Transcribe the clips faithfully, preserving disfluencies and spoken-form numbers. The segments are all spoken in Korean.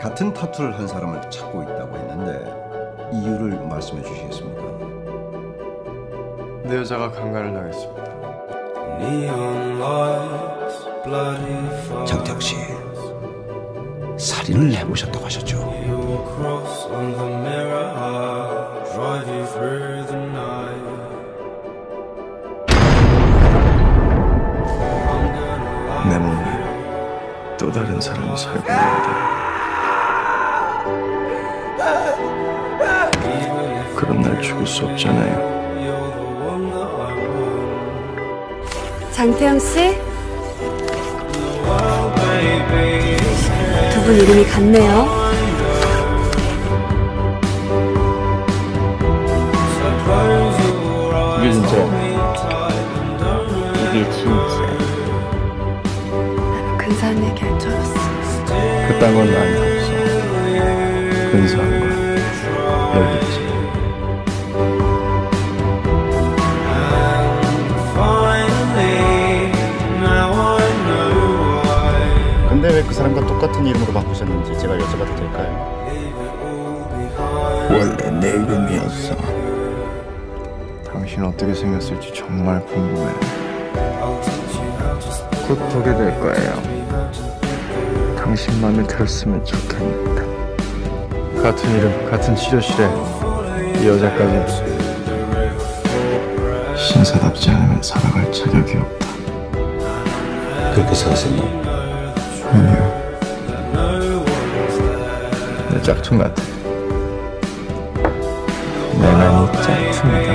같은 타투를 한 사람을 찾고 있다고 했는데 이유를 말씀해 주시겠습니까? 내 여자가 강간을 당했습니다. 장태욱 씨, 살인을 해보셨다고 하셨죠? 내 몸에 또 다른 사람이 살고 있는데 그럼 날 죽일 수 없잖아요. 장태용 씨, 두 분 이름이 같네요. 이게 진짜, 이게 진짜. 근사한 얘기 할 줄 알았어. 그딴 건 나한테 없어. 근사한 건 여기 있지. 근데 왜 그 사람과 똑같은 이름으로 바꾸셨는지 제가 여쭤봐도 될까요? 원래 내 이름이었어. 당신 어떻게 생겼을지 정말 궁금해. 곧 보게 될 거예요. 당신만을 들었으면 좋겠는데. 같은 이름, 같은 치료실에 이 여자까지. 신사답지 않으면 살아갈 자격이 없다. 그렇게 생각했나? 아니요. 내 짝퉁 같아. 내가 네 짝퉁이다.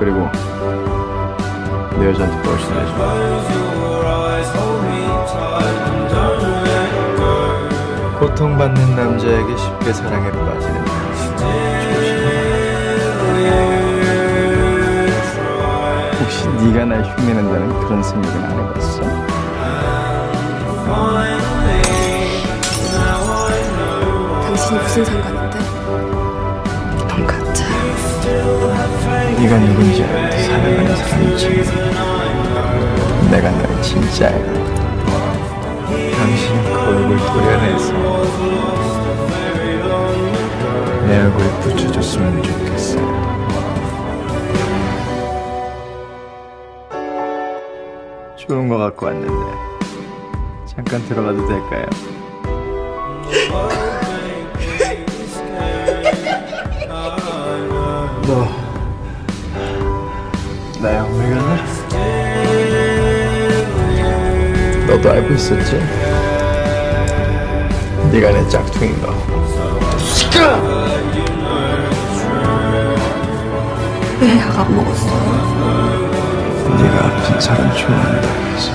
그리고 내 여자한테 또 신뢰해줘. 고통받는 남자에게 쉽게 사랑에 빠지는 혹시 네가 날 흉내낸다는 그런 생각은 안 해봤어? 당신이 무슨 상관인데? 넌 가짜. 네가 누군지 알고 사랑하는 사람이지. 내가 널 진짜 알고 당신 그 얼굴 도려내서 내 얼굴에 붙여줬으면 좋겠어. 좋은 거 갖고 왔는데 잠깐 들어가도 될까요? 너 나의 엄밀한 날 너도 알고 있었지? 네가 내 짝퉁인 거. 왜 약 안 먹었어? 네가 아픈 사람 좋아한다 해서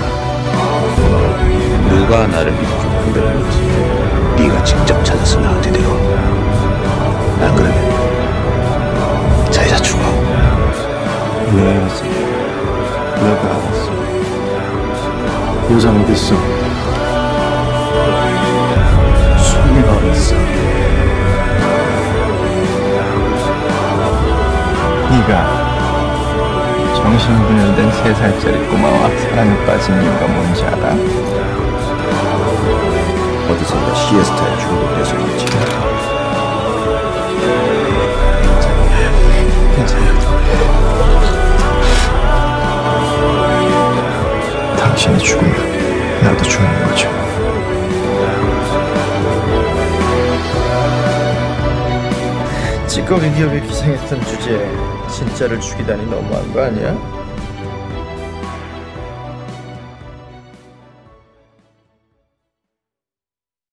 누가 나를 믿고 흔들었는지 네가 직접 찾아서 나한테 데려. 안 그러면 자기가 죽어. 내가 내가 알았어. 여자 어딨어? 소미가 어딨어? 네가 정신분열 된 세 살짜리 꼬마와 사랑에 빠진 이유가 뭔지 알아? 어디선가 시에스타에 중독돼서겠지. 괜찮아. 괜찮아. 당신이 죽으면 나도 죽는 거죠. 찌꺼기 기업에 기생했던 주제에 진짜를 죽이다니 너무한 거 아니야?